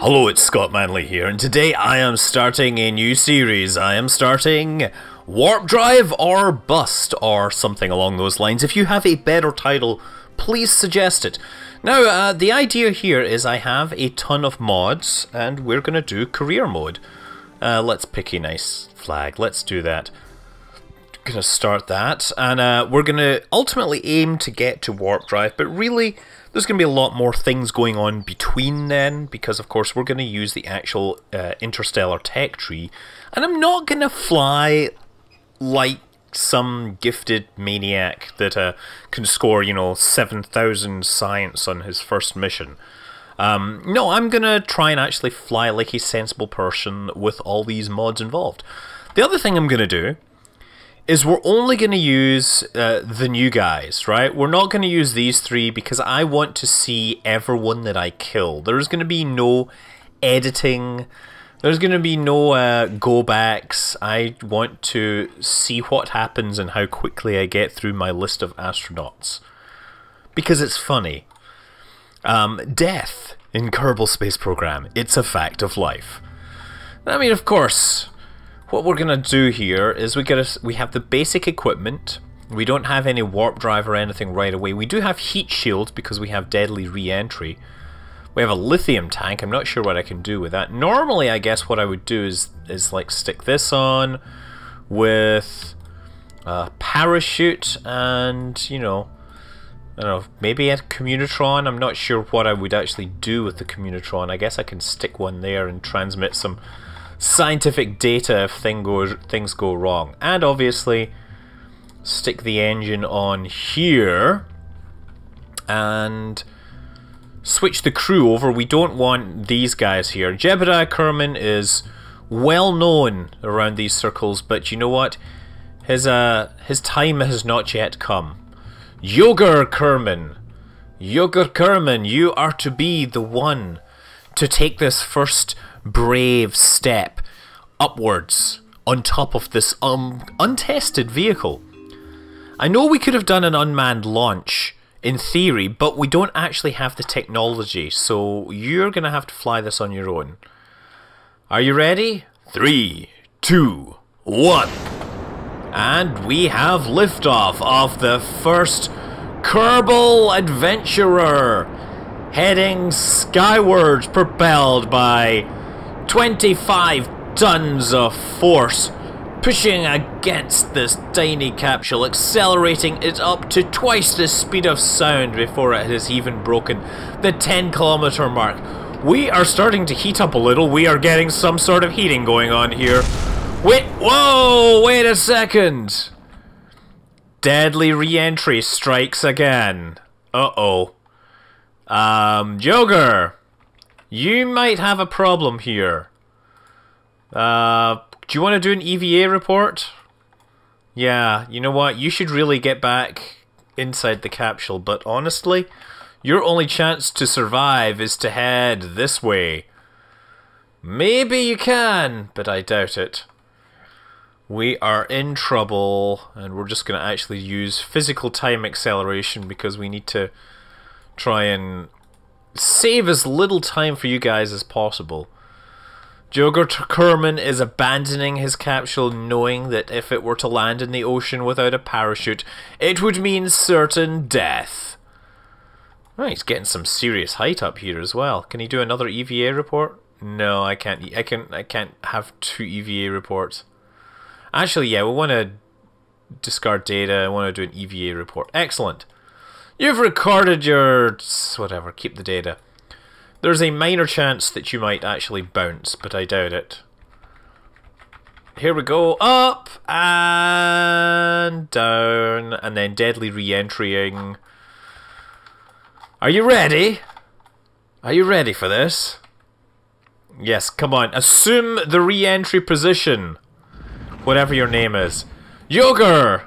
Hello, it's Scott Manley here, and today I am starting a new series. I am starting Warp Drive or Bust, or something along those lines. If you have a better title, please suggest it. Now, the idea here is I have a ton of mods, and we're going to do career mode. Let's pick a nice flag. Let's do that. Going to start that, and we're going to ultimately aim to get to Warp Drive, but really there's going to be a lot more things going on between then, because of course we're going to use the actual interstellar tech tree, and I'm not going to fly like some gifted maniac that can score, you know, 7,000 science on his first mission. No, I'm going to try and actually fly like a sensible person with all these mods involved. The other thing I'm going to do is we're only going to use the new guys, right? We're not going to use these three because I want to see everyone that I kill. There's going to be no editing. There's going to be no go-backs. I want to see what happens and how quickly I get through my list of astronauts. Because it's funny. Death in Kerbal Space Program. It's a fact of life. I mean, of course, what we're gonna do here is we have the basic equipment. We don't have any warp drive or anything right away. We do have heat shield because we have deadly reentry. We have a lithium tank. I'm not sure what I can do with that. Normally, I guess what I would do is like stick this on with a parachute and, you know, I don't know, maybe a commutron. I'm not sure what I would actually do with the commutron. I guess I can stick one there and transmit some scientific data if things go wrong, and obviously stick the engine on here and switch the crew over. We don't want these guys here. Jebediah Kerman is well known around these circles, but you know what? His time has not yet come. Jogur Kerman, you are to be the one to take this first brave step upwards on top of this untested vehicle. I know we could have done an unmanned launch in theory, but we don't actually have the technology, so you're gonna have to fly this on your own. Are you ready? 3, 2, 1. And we have liftoff of the first Kerbal adventurer, heading skyward, propelled by 25 tons of force, pushing against this tiny capsule, accelerating it up to twice the speed of sound before it has even broken the 10-kilometer mark. We are starting to heat up a little. We are getting some sort of heating going on here. Wait, whoa, wait a second. Deadly reentry strikes again. Uh-oh. Jogur, you might have a problem here. Do you want to do an EVA report? Yeah, you know what? You should really get back inside the capsule, but honestly, your only chance to survive is to head this way. Maybe you can, but I doubt it. We are in trouble, and we're just going to actually use physical time acceleration because we need to try and save as little time for you guys as possible. Jogur Kerman is abandoning his capsule, knowing that if it were to land in the ocean without a parachute, it would mean certain death. Oh, he's getting some serious height up here as well. Can he do another EVA report? No, I can't. I can't have two EVA reports. Actually, yeah, we want to discard data. I want to do an EVA report. Excellent. You've recorded your whatever, keep the data. There's a minor chance that you might actually bounce, but I doubt it. Here we go, up and down, and then deadly re-entrying. Are you ready? Are you ready for this? Yes, come on, assume the re-entry position. Whatever your name is. Jogur!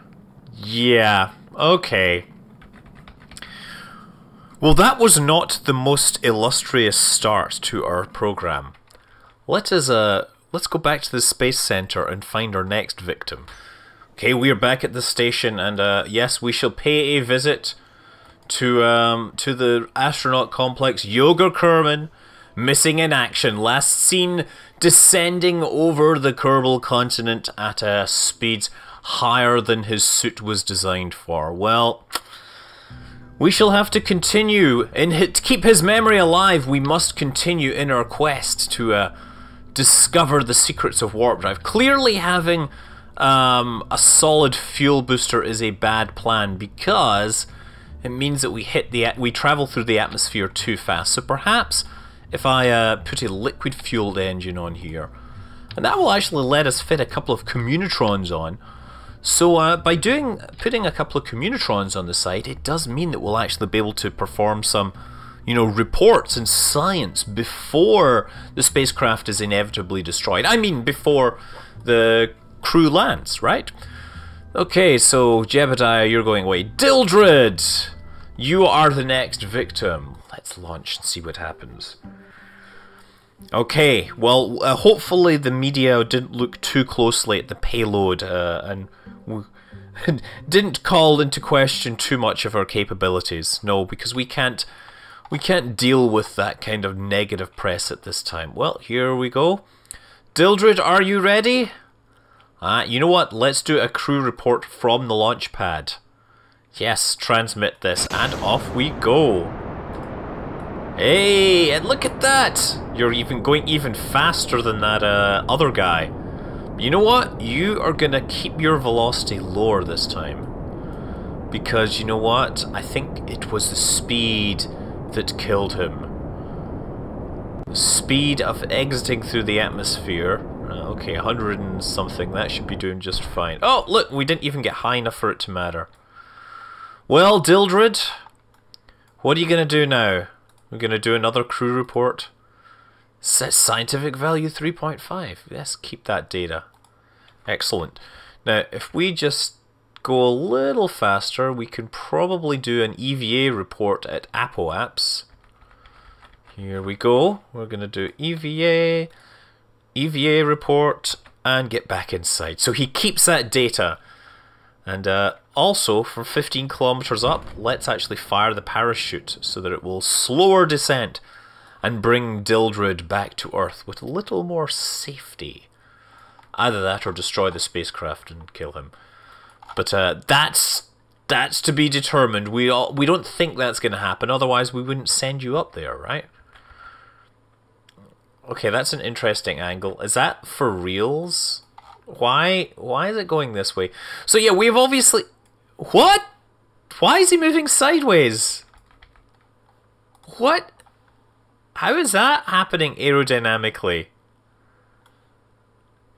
Yeah, okay. Well, that was not the most illustrious start to our program. Let's go back to the space center and find our next victim. Okay, we are back at the station, and yes, we shall pay a visit to the astronaut complex. Jogur Kerman, missing in action, last seen descending over the Kerbal continent at a speed higher than his suit was designed for. Well, we shall have to continue, and to keep his memory alive, we must continue in our quest to discover the secrets of Warp Drive. Clearly having a solid fuel booster is a bad plan, because it means that we travel through the atmosphere too fast. So perhaps if I put a liquid-fueled engine on here, and that will actually let us fit a couple of communitrons on. So by putting a couple of communitrons on the side, it does mean that we'll actually be able to perform some, you know, reports and science before the spacecraft is inevitably destroyed. I mean, before the crew lands, right? Okay, so Jebediah, you're going away. Dildred, you are the next victim. Let's launch and see what happens. Okay, well, hopefully the media didn't look too closely at the payload and didn't call into question too much of our capabilities. No, because we can't deal with that kind of negative press at this time. Well, here we go. Dildred, are you ready? You know what? Let's do a crew report from the launch pad. Yes, transmit this, and off we go. Hey, and look at that! You're even going even faster than that other guy. You know what? You are gonna keep your velocity lower this time. Because, you know what? I think it was the speed that killed him. The speed of exiting through the atmosphere. Okay, 100 and something. That should be doing just fine. Oh, look! We didn't even get high enough for it to matter. Well, Dildred, what are you gonna do now? We're going to do another crew report. Scientific value 3.5. Yes, keep that data. Excellent. Now, if we just go a little faster, we can probably do an EVA report at ApoApps. Here we go. We're going to do EVA report, and get back inside. So he keeps that data. And also, for 15 kilometers up, let's actually fire the parachute so that it will slow our descent and bring Dildred back to Earth with a little more safety. Either that or destroy the spacecraft and kill him. But that's to be determined. We don't think that's going to happen, otherwise we wouldn't send you up there, right? Okay, that's an interesting angle. Is that for reals? Why is it going this way? So yeah, we've obviously... What? Why is he moving sideways? What? How is that happening aerodynamically?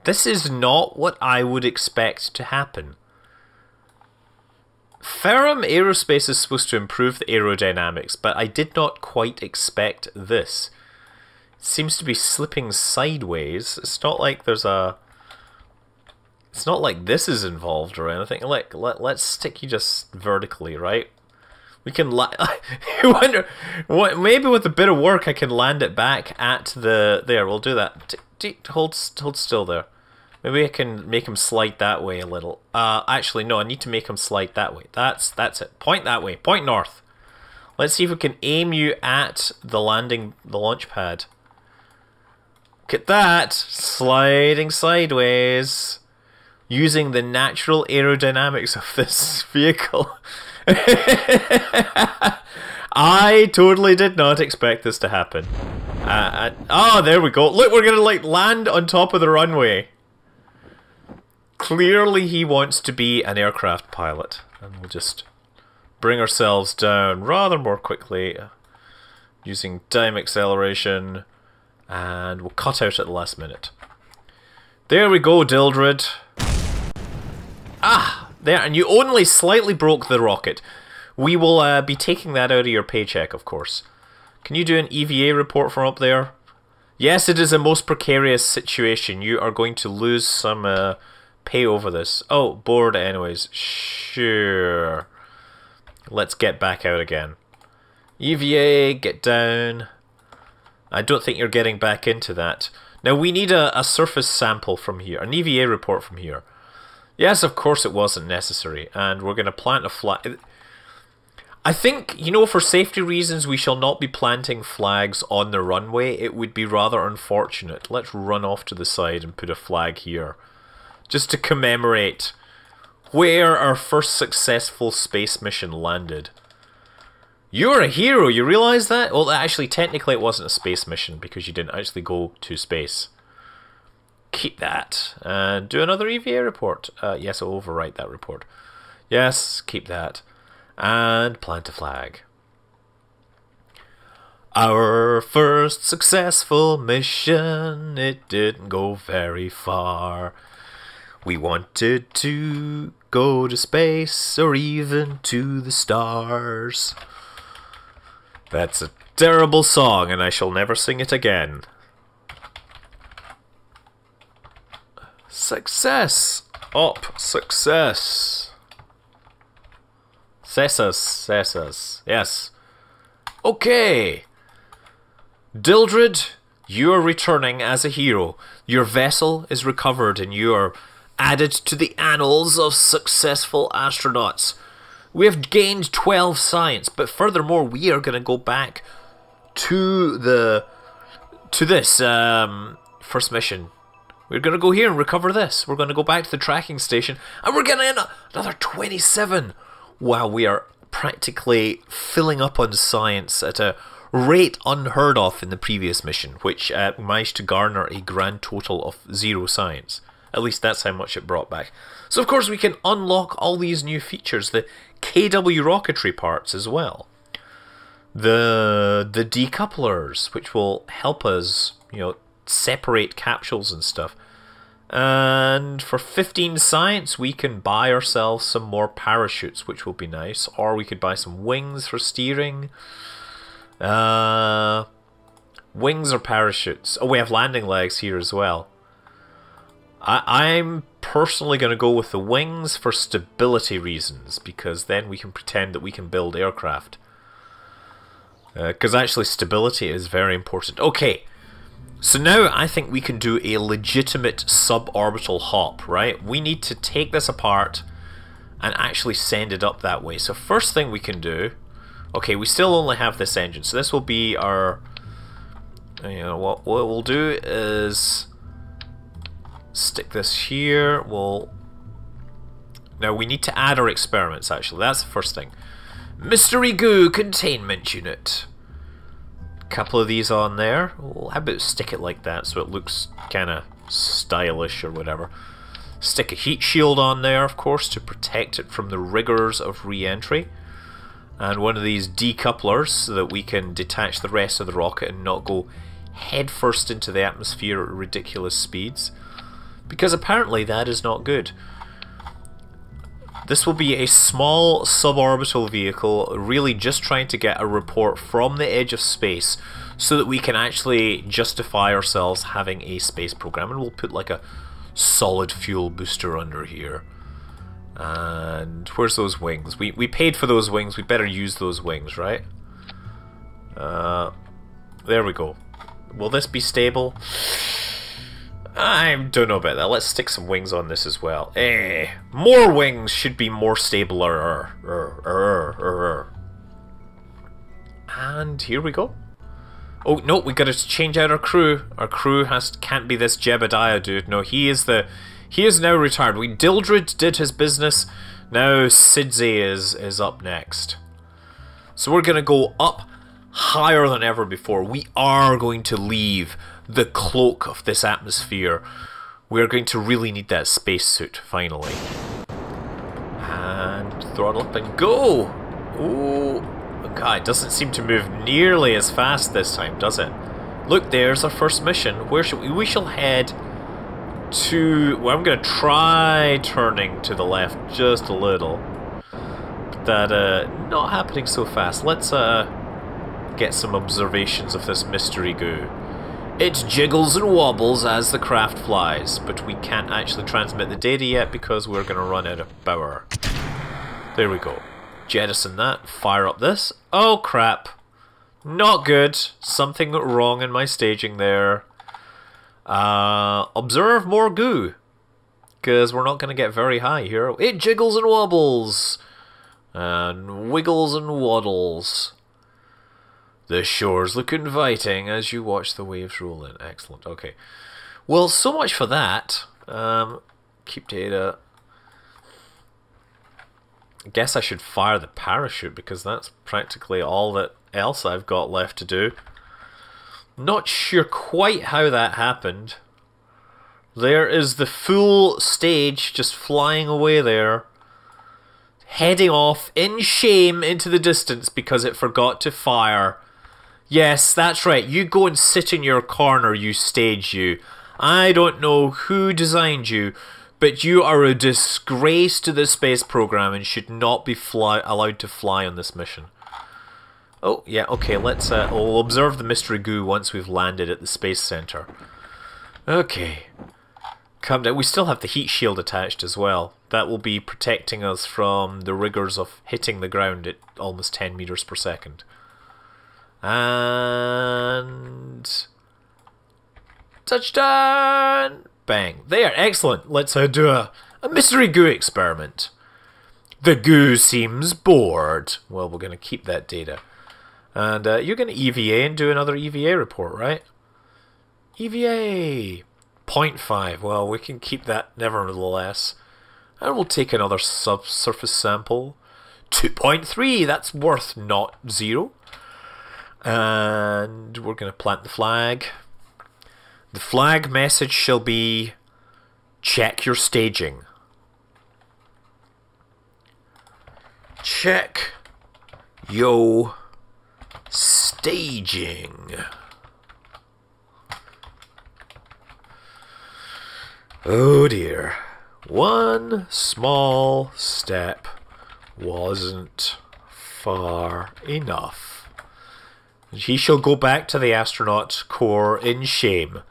This is not what I would expect to happen. Ferram Aerospace is supposed to improve the aerodynamics, but I did not quite expect this. It seems to be slipping sideways. It's not like there's a... It's not like this is involved or anything. Like, let's stick you just vertically, right? We can wonder what, maybe with a bit of work I can land it back at the there. We'll do that. Hold still there. Maybe I can make him slide that way a little. Actually no, I need to make him slide that way. That's it. Point that way. Point north. Let's see if we can aim you at the launch pad. Look at that, sliding sideways. Using the natural aerodynamics of this vehicle. I totally did not expect this to happen. Oh, there we go. Look, we're gonna like land on top of the runway. Clearly he wants to be an aircraft pilot. And we'll just bring ourselves down rather more quickly using dime acceleration, and we'll cut out at the last minute. There we go, Dildred. Ah, there, and you only slightly broke the rocket. We will be taking that out of your paycheck, of course. Can you do an EVA report from up there? Yes, it is a most precarious situation. You are going to lose some pay over this. Oh, bored anyways. Sure. Let's get back out again. EVA, get down. I don't think you're getting back into that. Now, we need a surface sample from here, an EVA report from here. Yes, of course it wasn't necessary, and we're going to plant a flag. I think, you know, for safety reasons, we shall not be planting flags on the runway. It would be rather unfortunate. Let's run off to the side and put a flag here, just to commemorate where our first successful space mission landed. You're a hero, you realise that? Well, actually, technically it wasn't a space mission because you didn't actually go to space. Keep that. And do another EVA report. Yes, I'll overwrite that report. Yes, keep that. And plant a flag. Our first successful mission, it didn't go very far. We wanted to go to space or even to the stars. That's a terrible song and I shall never sing it again. Success! Up! Success! Cessas, yes. Okay! Dildred, you are returning as a hero. Your vessel is recovered and you are added to the annals of successful astronauts. We have gained 12 science, but furthermore we are going to go back to this first mission. We're going to go here and recover this. We're going to go back to the tracking station and we're going to end another 27. Wow, we are practically filling up on science at a rate unheard of in the previous mission, which managed to garner a grand total of 0 science. At least that's how much it brought back. So of course we can unlock all these new features, the KW Rocketry parts as well. The decouplers, which will help us, you know, separate capsules and stuff. And for 15 science we can buy ourselves some more parachutes, which will be nice. Or we could buy some wings for steering. Wings or parachutes. Oh, we have landing legs here as well. I'm personally going to go with the wings for stability reasons, because then we can pretend that we can build aircraft. Because actually stability is very important. Okay, so now I think we can do a legitimate suborbital hop, right? We need to take this apart and actually send it up that way. So first thing we can do... Okay, we still only have this engine, so this will be our... You know, what we'll do is... Stick this here. We'll... Now we need to add our experiments, actually. That's the first thing. Mystery Goo Containment Unit. Couple of these on there. Well, how about stick it like that so it looks kind of stylish or whatever. Stick a heat shield on there, of course, to protect it from the rigors of re-entry. And one of these decouplers so that we can detach the rest of the rocket and not go headfirst into the atmosphere at ridiculous speeds. Because apparently that is not good. This will be a small suborbital vehicle, really just trying to get a report from the edge of space so that we can actually justify ourselves having a space program. And we'll put like a solid fuel booster under here. And where's those wings? We paid for those wings, we better use those wings, right? There we go. Will this be stable? I don't know about that. Let's stick some wings on this as well. Eh, more wings should be more stable. And here we go. Oh no, we gotta change out our crew. Our crew can't be this Jebediah dude. No, he is now retired. Dildred did his business. Now Sidzse is up next. So we're gonna go up higher than ever before. We are going to leave the cloak of this atmosphere. We're going to really need that spacesuit, finally. And throttle up and go! Ooh, God, it doesn't seem to move nearly as fast this time, does it? Look, there's our first mission. Where should we? We shall head to... Well, I'm going to try turning to the left just a little. But that, not happening so fast. Let's, get some observations of this mystery goo. It jiggles and wobbles as the craft flies, but we can't actually transmit the data yet because we're going to run out of power. There we go. Jettison that, fire up this. Oh crap. Not good. Something wrong in my staging there. Observe more goo, because we're not going to get very high here. It jiggles and wobbles. and wiggles and waddles. The shores look inviting as you watch the waves roll in. Excellent. Okay. Well, so much for that. Keep data. I guess I should fire the parachute because that's practically all that else I've got left to do. Not sure quite how that happened. There is the full stage just flying away there, heading off in shame into the distance because it forgot to fire. Yes, that's right. You go and sit in your corner, you stage, you. I don't know who designed you, but you are a disgrace to the space program and should not be allowed to fly on this mission. Oh, yeah, okay, let's we'll observe the mystery goo once we've landed at the space center. Okay. Come down. We still have the heat shield attached as well. That will be protecting us from the rigors of hitting the ground at almost 10 meters per second. And... touchdown! Bang. There, excellent. Let's do a mystery goo experiment. The goo seems bored. Well, we're going to keep that data. And you're going to EVA and do another EVA report, right? EVA! 0.5. Well, we can keep that nevertheless. And we'll take another subsurface sample. 2.3! That's worth not zero. And we're going to plant the flag. The flag message shall be, check your staging. Check your staging. Oh dear. One small step wasn't far enough. He shall go back to the astronaut corps in shame,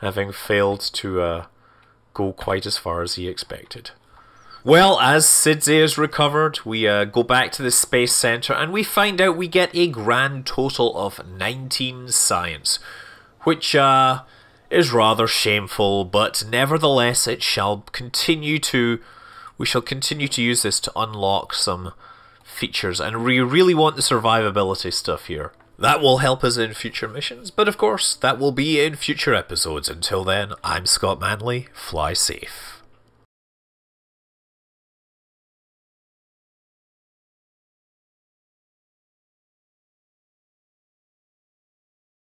having failed to go quite as far as he expected. Well, as Sidzse is recovered, we go back to the space center and we find out we get a grand total of 19 science, which is rather shameful, but nevertheless it shall continue to... we shall continue to use this to unlock some features, and we really want the survivability stuff here. That will help us in future missions, but of course, that will be in future episodes. Until then, I'm Scott Manley. Fly safe.